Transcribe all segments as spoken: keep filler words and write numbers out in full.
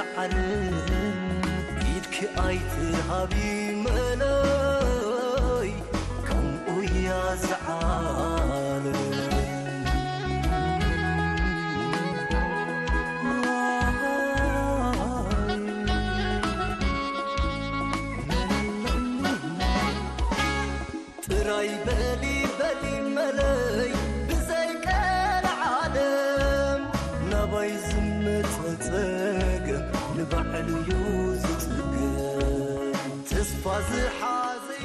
زعلان ايدك ايتها بمناي كم ويا زعلان تراي بالي بالي ملاي بزيك العالم نباي زمتها تقم نبعل يوز تقم تصفى زحازي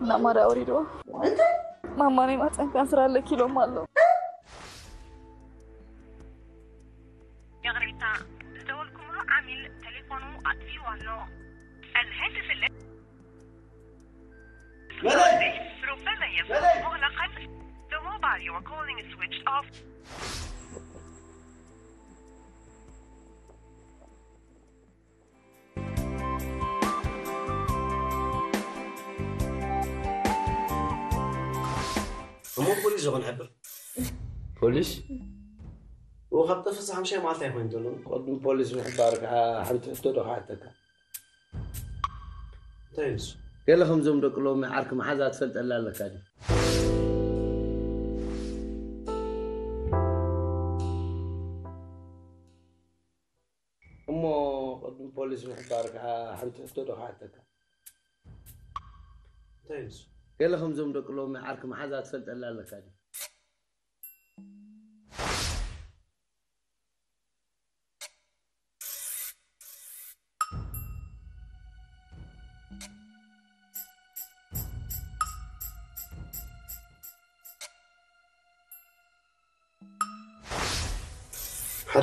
لا مرة أريده. أنت؟ ماما ما تنكسر على كيلو مالو. يا غريبة، تدولكم له عامل تليفونه أطفي ولا؟ الهاتف اللي ربما يكون مغلقا. The mobile you are calling is switched off. مو بوليس غن عبر بوليس وخبطه فصح مشي مع تايمين دولون قد بوليس نحبارك حبيت افتدوا حياتك تايس يلا خمزم دقلو ما عارك ما حدا تفلت الا لك هذه امه قد بوليس نحبارك حبيت افتدوا حياتك تايس يلا خمزم دقلو ما عارك ما حدا تفلت الا لك هذه حد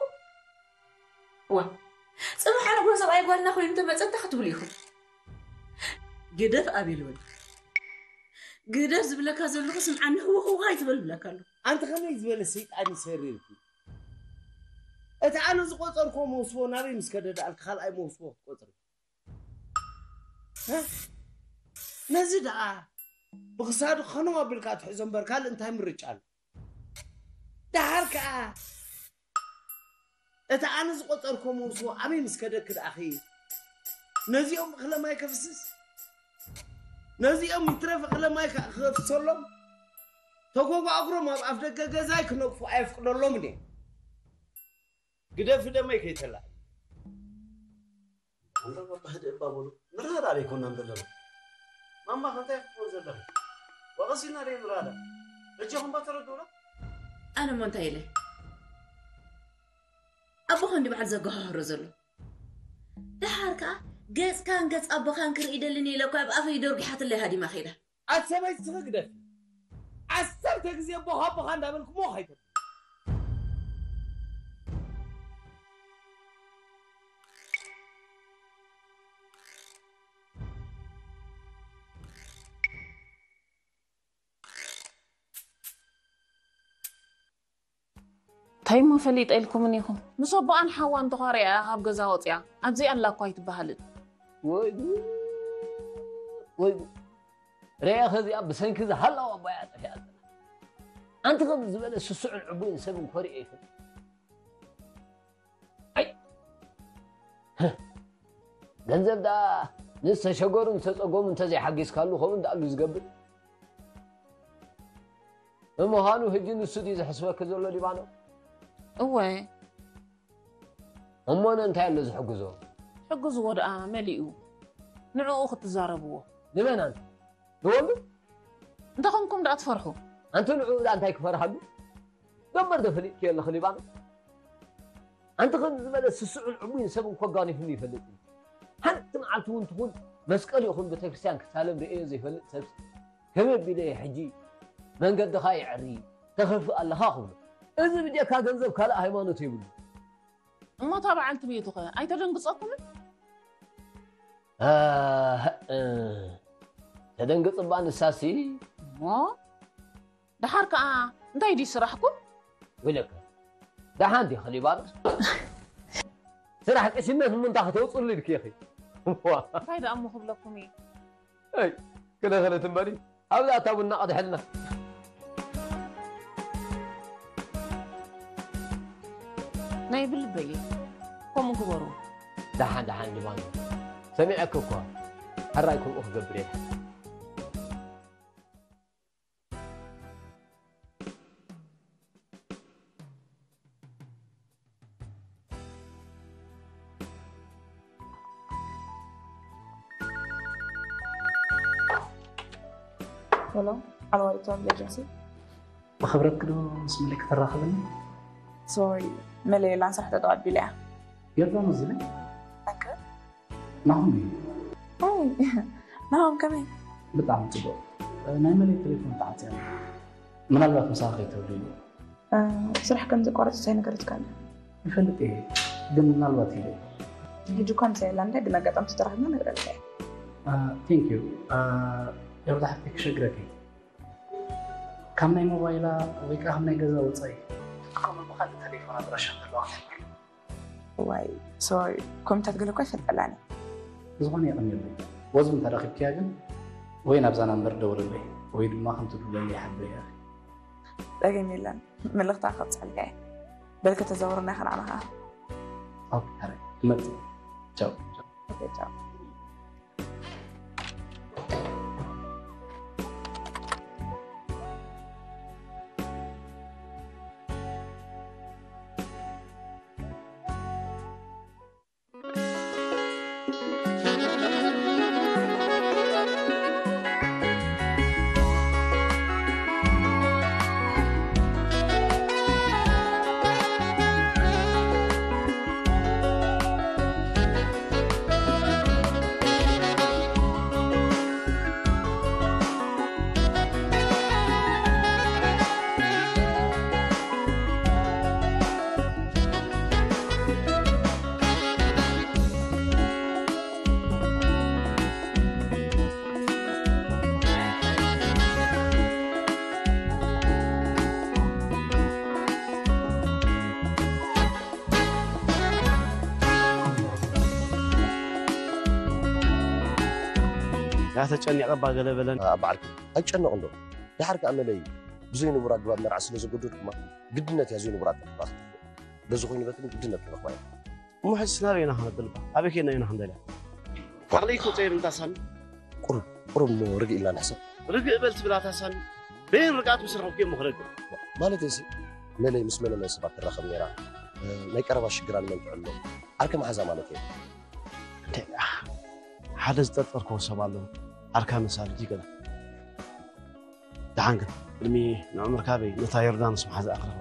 وا صباح انا بقول سبعي قالنا خلي انت ما تصدقت بليكم جدف ابي الولد قدر زبلك هذا اللي قسم عنه هو هو هاي تبل بلك له انت خمي زبل الشيطان يسررك اتعالوا زقطركم وصفوا ناري مسكدد على خال اي موصفوا قطر ها نزد بغساد خنوا بالكات حزن بركال انت مرجال دهركا اتعالوا زقطركم وصفوا امي مسكدد اخي نزيهم خلا ما يكفسس نزيهم يترفق لما يخسرهم تقوى أقرم أفريقيا جزاي كنا في أفريقيا لوني كده في ده ما يكتلا عندنا واحد بابولو نراد عليكم عندنا ماما خدت فوز ده وقصينا رين نراد رجعهم بتر دورة أنا ما تايله أبو هندي بعد زجاه رزله ده حركة جاز كان جاز أبا كان كر إيدلني لو كاب أفي دور جحات اللي هادي ما خيره. عسى ما يسرق ده. عسى تجزي أبا هابا كان ده منكم مو خير. هاي ما فليت إلكم منيكم. نصب أن حوان تغاري أغاب جزاوات يعني. أبزي أن لا كويت بهالد. ويدو ويدو رياخ هذي أب سن كذا هلا وبيعت أشياء أنت قبل زبالة سسع العبود سبب كوري إيه أي جنزب دا لسه شجور تتقوم أنت زي حقيس كله خمن دا أجلس قبل هم هانو هجين السدي إذا حسوا كذا ولا دبانو أوه هم أنا أنت اللي زحجزوا حجزوا ورقة مليئو نعو كتزاربوه لمن انت دولو انت خنكم دا تفرحوا انت نعو دا انتاي كفرحلو دمر دفلي كيلا خلي بعض انت خن زملس سسع العمين سبن كغاني فني يفلطني حنت معلتو انتكون مسقل يخون بيت كريستيان كسالم رئي زي فلط سبس كبي بيدي حجي من قد خاي عري تخف الله خاخو እዚ ብጀካ ገንዘብ ካለ ሃይማኖት ይብሉ እማ ታባዓልት ቤቱ ኸ አይተደንግጸኩም አህ ተደንግጽባን ሳሲ ሞ ዳሃርካ እንታይ ዲስራህኩም ወለከ ዳሃንዲ ኸሊባር ስራህ ቅሽነት ምን ታኸተውጽሉ ልክ ይኺ ታይዳ አምኹብለኩም አይ ከለ ከለት ምባሪ አብላ ታቡና ቀድ ሐልና ناي بالبي قوموا كبروا دحان دحان ديوان سمعك اكو هل رايكم اخ جبريل الو على التليفون لجنسي ما خبرك دو بسم الله تراخبني سوري ملي لا صح تقعد بلا يلا نزلي اكل نعم اي نعم كمان بتعمل تبو نايمه التليفون تاعتي من الوقت مساخي تولي اه بصراحه كنت قرات زي نكرت كان يفلت ايه قبل من الوقت يلي يجي كنت لاند قلنا قطعت تراح ما نقدر اه ثانك يو اه يوضح لك شكرك كم نايم موبايلا ويكا هم نجزا وصاي كم بخلي التليفون أدرش عند الله واي سوري كم تتقلوا كيف تقلاني زغني أغني لي وزن تراخي بكياجن وين أبزانا مردور لي وين ما خمت تقول لي حبي يا أخي لكن يلا من القطع خلص على بالك تزورنا آخر عنها أوكي هري مرتين جو جو أوكي جو أتجني عبا قلبي بلن. بعرف. أتجني عنده. دحرك عملي. بزين براد براد مرعس لازم قدرتك ما. قدنا تهزين براد براد. لازقين بتم قدنا بتم ما. مو حسنا رينا هذا الباب. أبيك هنا ينهض له. عليكم طيب أنت حسن. قرب قرب إنه رجع إلا حسن. رجع بلت بلات حسن. بين رجعت مسرح كيم مخرج. ما له تنسي. ملي مسمنا ما يسبق الرقم يرا. ما يقرب الشجران من تعلم. أركم حزام على كيم. هذا استدفر كوسا بالله. أركان مسالتي كذا دعانك المي نعمر كابي نتاير دانس محاز أخرى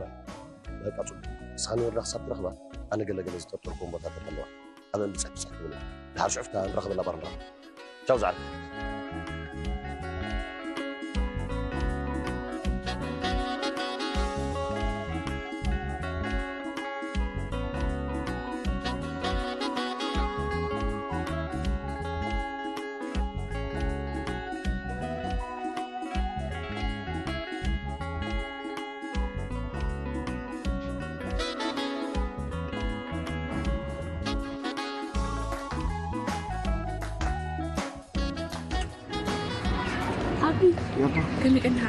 لا تعطوا سخاني الرخصة برخبة أنا قل قل زدت أتركهم بطاقة الله أنا اللي سحب سحب منه لحال شعفتها نرخبة لا برا جوز عليك كمي انها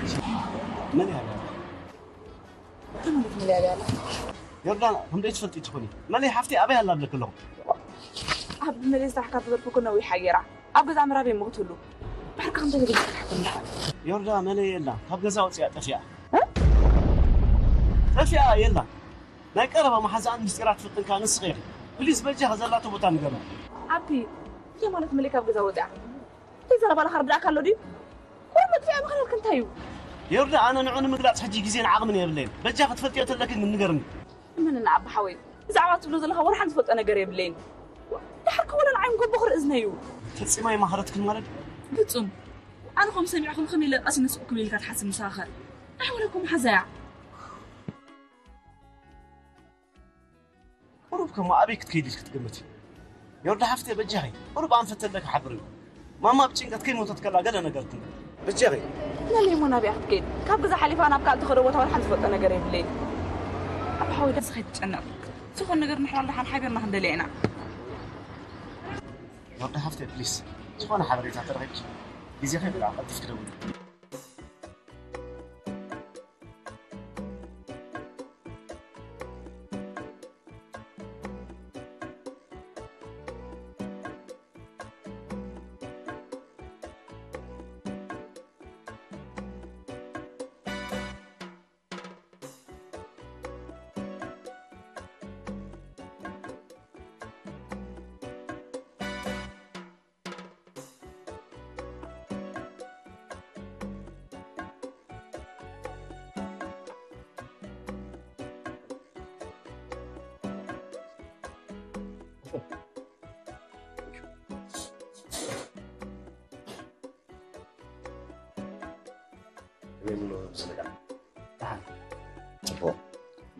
من هذا؟ تم لي هذا يلا هم ليش فلتي تخوني؟ مالي حفتي ابي هلا لك لهم اب مالي صحكا تضربك انا ويحيرا اب زعما رابي مقتلو بحرك انت اللي تحكم يلا مالي يلا هب غزا وصي طفيا طفيا يلا لا قربه ما حزان مستيرات في الطنكان الصغير بليز بلجي هذا لا تبوت عن جنب ابي ማለት ምልካብ ገዛ ወጣ እዛ ባላ ኸርብ ዳካ አለዲ ወይ መጥፋያ መከለል ከንታዩ يرد أنا نعون مقلات حجي جزين عقمني يا بلين بجا قد فتية لكن نقرني من العب حوالي زعمت بلوز لها ورح نفوت أنا قريب بلين تحرك ولا العين قول بخر إذنيو تسمعي مهارتك المرض بتصم أنا خم سمعكم خمي لا أصلا سوقكم اللي كانت حاسم مساخر أحولكم حزاع وربكم ما أبيك تكيدش كتقمتي يرد حفتي بجاي ورب أنا فتت لك حبري ماما بتشين قد كلمة تتكلم قال أنا قلت بجاي لا لي منا بيحكي كيد كاب غزا حليفه انا بقى تخربوت ولا حد فوت انا قريب لي بحاول اسخيت تشنق تخون نغير نحوال لحن حبيرنا هندلينا ودا حفتي بليز تخون حبريتها ترغيب بيزي خير بالعقل تفكروا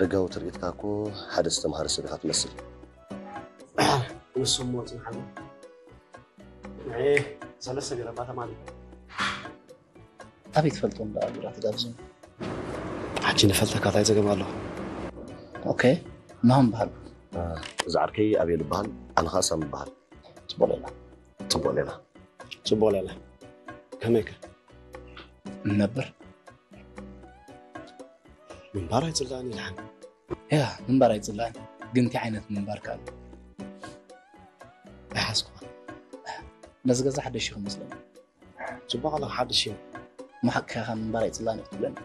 رجعوا تريتكاكو حدث تمهر سبيحات مسل نسو موت محمد ايه زلسة قرباتها مالي أبيت فلتون بقى براحة دابزون حجينا فلتك عطاي زي جماله اوكي نعم بحال زعركي أبي البحال أنا خاصة من البحال تبولينا تبولينا تبولينا كميك نبر من برا يتزلاني الحين يا من برا يتزلاني قنتي عينت من بركال أحسكم نزق زح حد الشيخ مسلم صباح الله حد الشيخ ما حكها من برا يتزلاني تبلن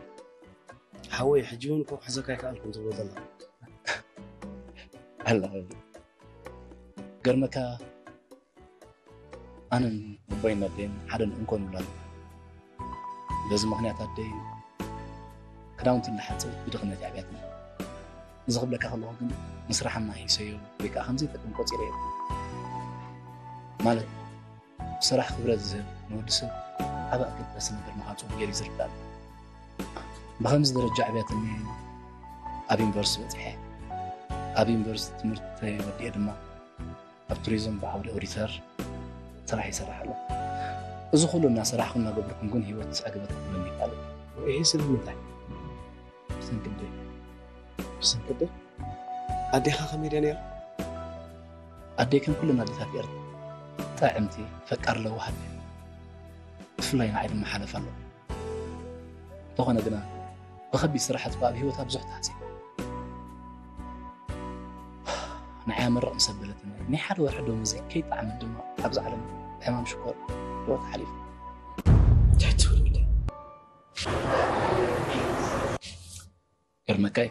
حوي حجونكم حزكاك أنكم تقول الله هلا قرمك أنا بين الدين حدا نكون بلن لازم مخنيات الدين كراونت اللي حتى بدقنا تعباتنا نزغب لك الله جن مسرح ما يسير بك خمسة تكون قصيرة مالك صراحة خبرة زين نودسه أبغى أكتب بس نقدر معاتو غير يزربان بخمس درجة عباتنا أبين برس بتحى أبين برس تمرت ودي أدمه التوريزم بعود أوريثار صراحة صراحة له إذا خلوا الناس صراحة خلنا قبلكم كن هي وتسأجبت مني قالوا إيه سلمي تعب سنكده سنكده أدي خا ميريانير أدي كم كل ما أدي ثابير تعمتي فكر له واحد فلين عيد المحل فلو طغنا دنا بخبي سرحت بابي هو تابزح تحسي نعام الرأي مسبلتنا نحر وحده مزكي طعم الدماء أبز على إمام شكر لوط حليف تحتول مني كرمكاي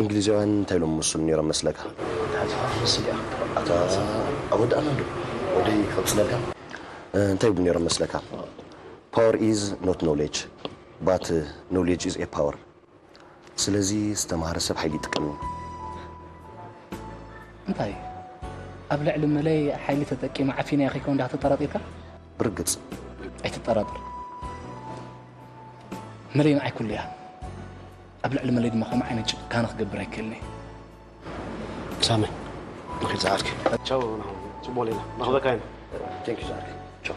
انجليزي عن تايلو مسلني رمس لك هذا سيدي اود انا ودي خبص لك انت ابني رمس لك باور از نوت نوليج بات نوليج از ا باور سلازي استمهر سب حيلي تقني انتي قبل علم لي حيلي تتكي مع فينا يا اخي كون دعت تطرطيك برقص اي تطرطر ملي معي كلها قبل علم اللي دماغه معي كان خقبر يكلني سامي نخي زعرك تشاو نحن تبوا لينا ناخذك هنا تنكي زعرك تشاو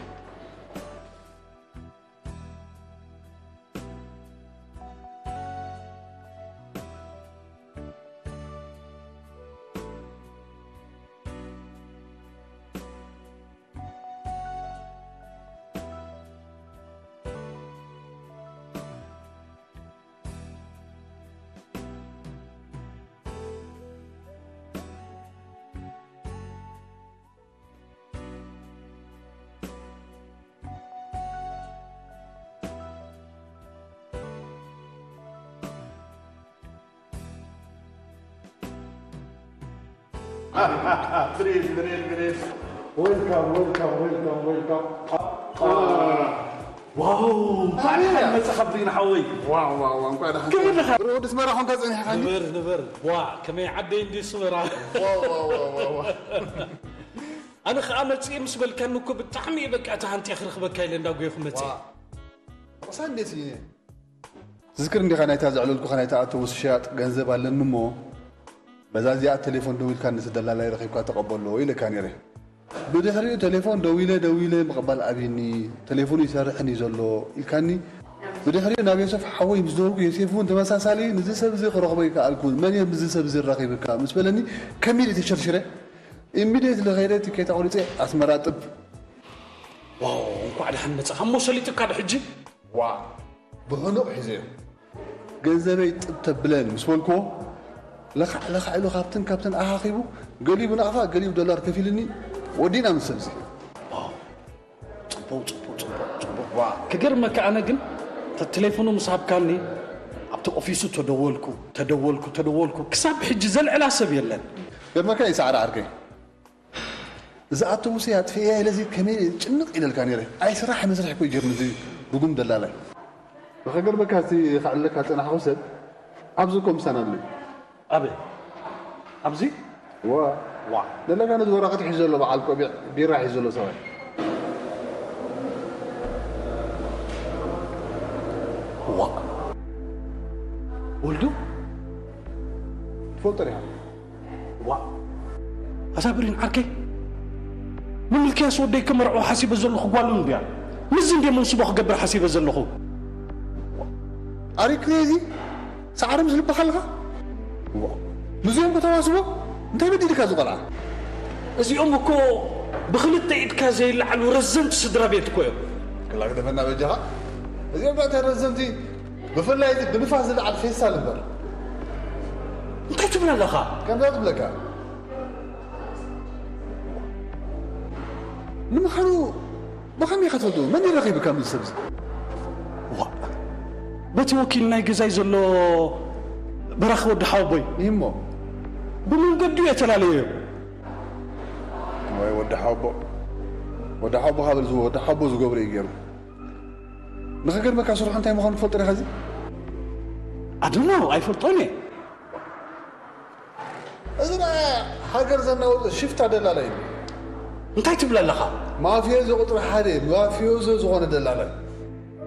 بريف بريف بريف ويلكم ويلكم ويلكم ويلكم. واو ما تخبينا حوي واو واو نقعد حنا رود اسمه راح نقزعني حاجه نبر نبر واو كما يعدي عندي صوره واو واو واو انا خاملتي مش بالكم كو بتعمي بقى تاع انت اخر خبك كاين نداو يخمتي صدتيني تذكر ندي خنا يتازعلوا لكم خنا يتعتوا وشياط غنزب على النمو بزازيا التليفون دويل كان سدلا لا يركبك تقبلوا الى كان يري بدي خريو تليفون دويله دويله مقبل ابيني تليفون يسرحني زلو يكاني بدي خريو نبي صف حوي مزدوق يسيفون تمساسالي نزي سبزي خرخبيك الكل من يبزي سبزي رقيبك مسبلني كميل تشرشره اميديت لغيرتي كي تعولتي اسمراطب واو قاعد حنص خمسه لي تكاد حجي واو بهنق حزين غنزبي طب تبلن مسولكو لخ لخ علو كابتن كابتن اخيبو قليب نقفا قليب دولار كفيلني ودينا مسبسي واو طبو طبو طبو واو كجرمك انا كن تليفونه مصاب كاني ابت اوفيسو تدولكو تدولكو تدولكو كساب حج زل على سب يلن جرمك يسعر عركي اذا اتو سيات فيها لازم كمين تشنق الى الكاميرا اي صراحه مسرح كو يجرم زي رقم دلاله وخجرمك هسي خعلك هسي انا حوسب ابزكم سنه لي ابي ابزي واو وا لأنك أنا ورقة حجلو بعالكو بيع بيراح يجلو سوا وا ولدو تفوتر يا وا أسابرين عركي من الكاس وديك مرعو حسيب الزلخ قوالون بيع مزن دي منصبخ قبر حسيب الزلخو أري كريزي سعر مزل بخلغة وا مزيهم كتواسبه انتي بدي لك هذو قلعه ازي امكو بخلت ايدك زي اللعل ورزمت صدر بيتكو كلا قدفنا بجها ازي امك رزمتي بفلا يدك بنفاز اللعل فيصل بر انت تبنا لها كم لا تبلك نمحرو بخمي خطدو من رقيبك كامل السبز وا بتي وكيلنا يجزاي زلو برخو دحوبي يمو بمن قد يتلاليه واي ودا حبو ودا حبو هذا زو ودا حبو زو قبري يجيب نخجر بك صرح انت مخون فطري خزي I don't know I فطوني اذا حجر زنا شفت دلاله انت تبلا لها ما في زو قطر حري ما في زو زو دلاله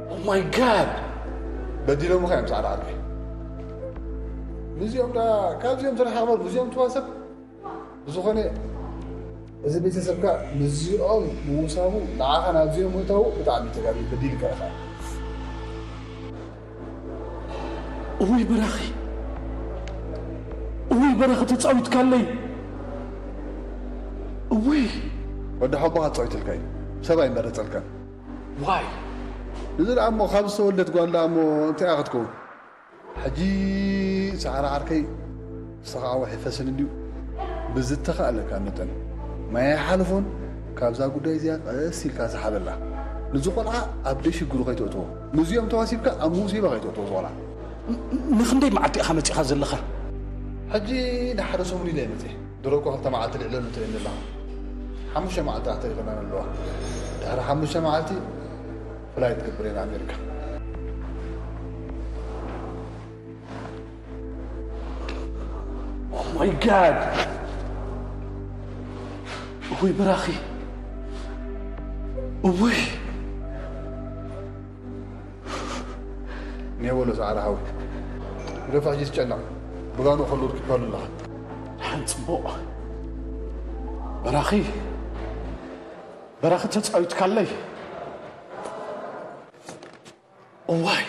Oh my God بدي له مخي مصعد عربي مزيوم دا كابزيوم ترى حمر مزيوم تواسب بزوخني إذا بيتسبك مزيوم موسامو نعاق أنا مزيوم متو بتعبي تكابي بديل كذا أوي براخي أوي براخ تتصاوي تكلي أوي وده حبها تصاوي تلكاي سبعين مرة تلكاي واي نزل عمو خمسة ولا تقول عمو أنت أخذكم حجي سعر عركي صقع واحد فسن ديو بزت خالك عمتن ما يحالفون كابزا غداي زياد اسيل كاز حبلا نزقلع ابديش غروقي توتو مزيوم تواسيبك اموسي باغي توتو زولا نخندي معتي خمتي خازلخه حجي دحرسوم لي ليمتي دروكو حتى معت العلن تين الله حمشه معت تحت لنا الله دار حمشه معتي فلايت كبرين امريكا Oh my God! أوي براخي أوي نيولو سعر حوي رفع جيس جنع بغانو خلو ركبال الله حنت بوق براخي براخي تتعوي تكالي أوي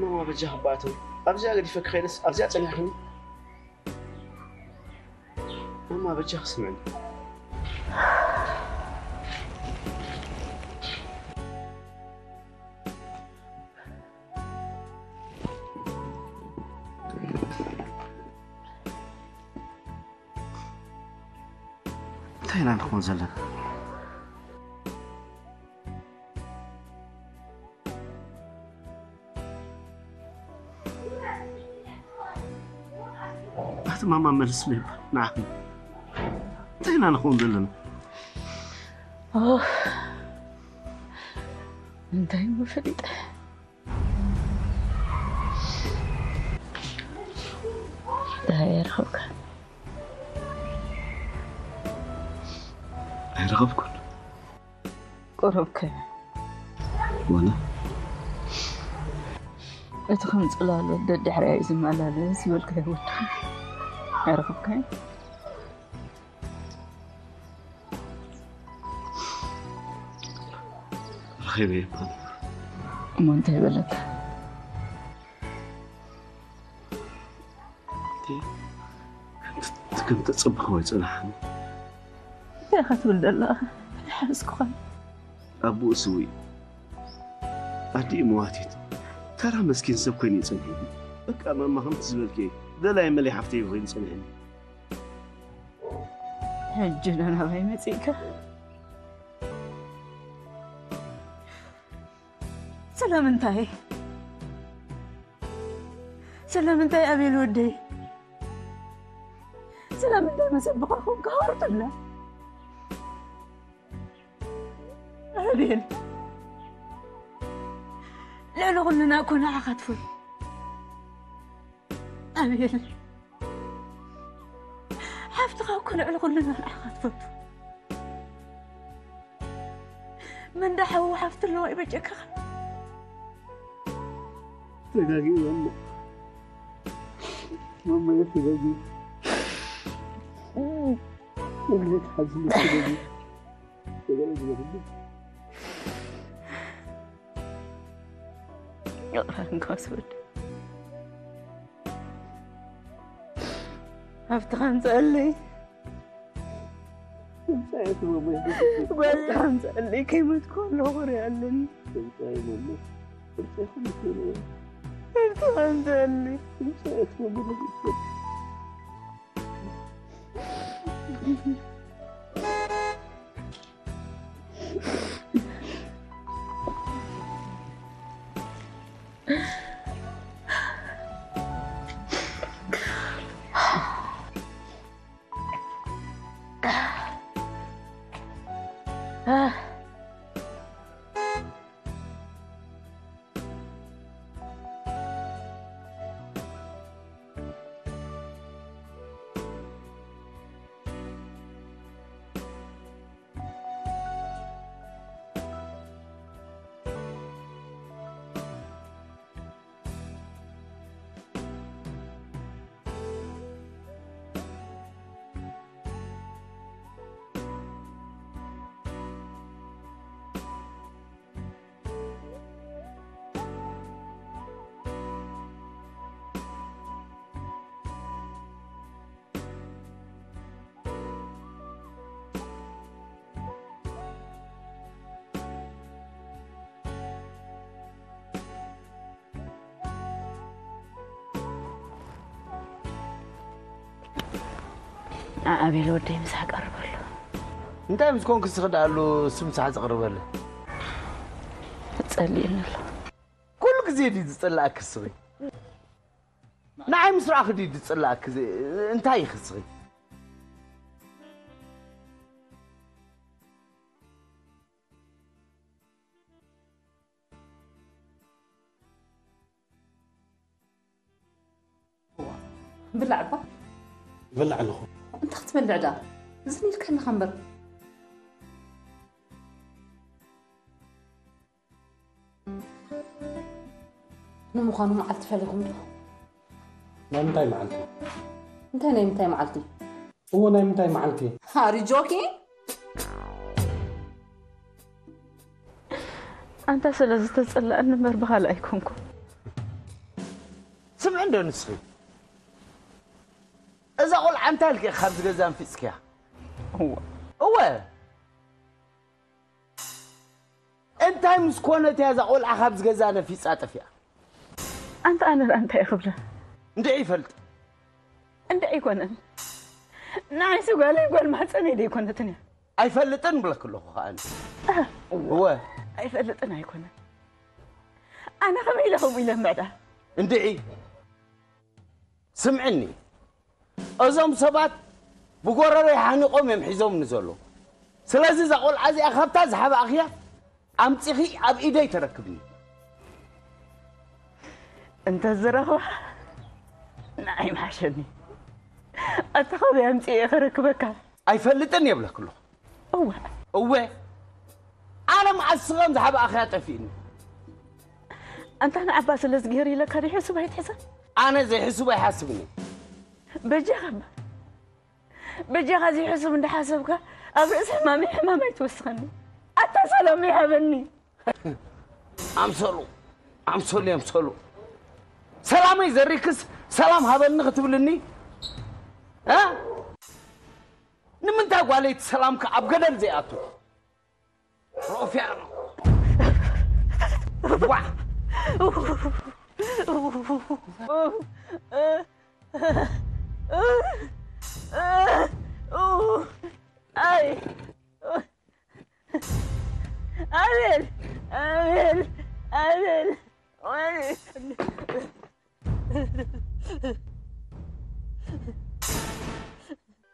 ما بجه باتو أرجع قد يفكر نس أرجع تلحقني ما بجه سمعني تاين عن خون زلنا ماما مرسليب نعم تاين عن خون زلنا أوه دايما فريد داير خوك يرغبكن قربك وانا اتخمت قلال الدد حريا يزم على الناس يولك يقول يرغبك الخير يا بابا ما انت بلد كنت تصبح ويصلحني يا خاتم الله حاسك خايف ابو سوي ادي مواتيت ترى مسكين سب كان يصنعني بقى ما هم تزبلكي ده لا يملي حفتي يبغي يصنعني هجنا انا باي متيك سلام انتي سلام انتي ابي الودي سلام انتي ما سبقهم قهرت الله أبين لا لو قلنا أكون عقد فيه أبين حفتقة أكون لو قلنا عقد فيه من دحو حفت اللوي بجك تلاقي ماما ماما يا تلاقي وقلت حزن تلاقي تلاقي يقرأ أسود أفتخان سألي بلعن سألي كيما تكون لغر يقلني أفتخان سألي أبي الودي مسح قرب له. أنت مسكون كسر على سمسح قرب له. تسألين له. كل كزيدي تسأل كسري. نعم مسرع خدي تسأل كزي أنت هاي خسري. بلعبة. بلع له. أنت خدت من بعدا زني لك أنا خمر نمخانو معلتي فاليكم لا منتاي معلتي انتي نايم منتاي معلتي هو نايم منتاي معلتي هاري جوكي أنت سلازت تسأل أن مربغال أيكونكم عندي نصفي. إذا قول عن تلك خمس جزام في سكيا. هو. هو. أنت هاي مسكونة إذا قول عن خمس جزام في ساعة فيها. أنت أنا أنت يا خبرة. أنت أي فلت. أنت أي كونن. نعيش وقال يقول ما تسني دي كونتني. أي فلتن بلا كله أنت. هو. أي فلتن أي كونن. أنا خميلهم إلى ماذا؟ اندعي سمعني أزم سبات بقول ريحاني قوم يمحزون نزلوا سلازي زقول عزي أخبت أزحب أخيا أمتخي أب إيدي تركبني أنت الزرافة نعم عشاني أتخذي أمتي أخركبك أي فلتني بلا كله أوه أوه أنا مع الصغام زحب أخيا تفيني أنت أنا عباس الصغير لك هذه حسبة يتحسب؟ أنا زي حسبة يحاسبني. بجغب بجغب زي حسب من حاسبك أبرز حمامي حمامي يتوسخني. أتصل أمي حبني. أمسلو أمسلو أمسلو. سلامي زي ريكس سلام حبني ختبلني. ها؟ نمنتاق عليك سلامك أبقدر زي أتو. روفي أنا. واه. أي أمل أمل أمل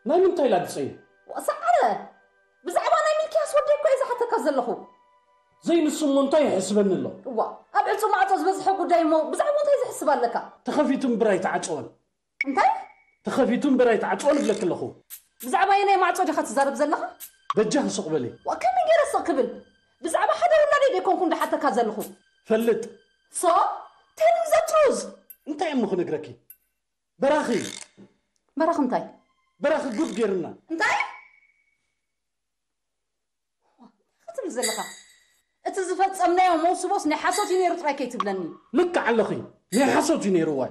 ما من تايلا دسين وسعره بزعبا أنا ميكياس وديكو إذا حتى كزلخو زي نسمون تاي حسبن الله وا أبعتوا معتوز بزحوا قدامه بزعمون تاي زحسب لك تخافيتم براي تعطول أنت تخافيتم براي تعطول لك الأخو بزعمة أنا معتوز خدت زرب زلها بتجه سقبلي وكم من غير السقبل بزعمة حدا ولا ليك يكون كنت حتى كذا الأخو فلت صو تاني زتروز أنت يا مخنق ركي براخي براخ أنتي براخ جود غيرنا أنت خدت زلها أتزفت أمناء وموسوس نحاسو جنيرو تراكي تبلني لك على خي نحاسو جنيرو واي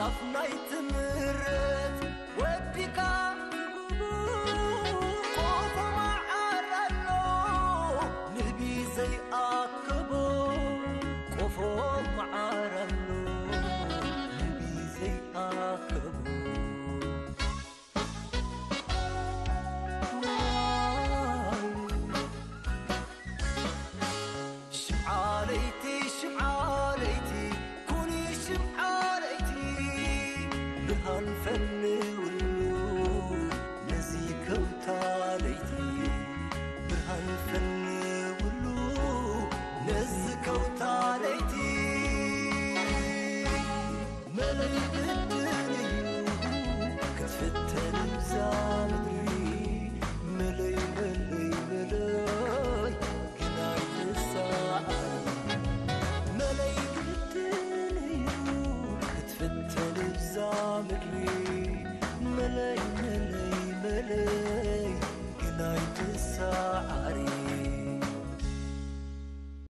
I've night to mirror, where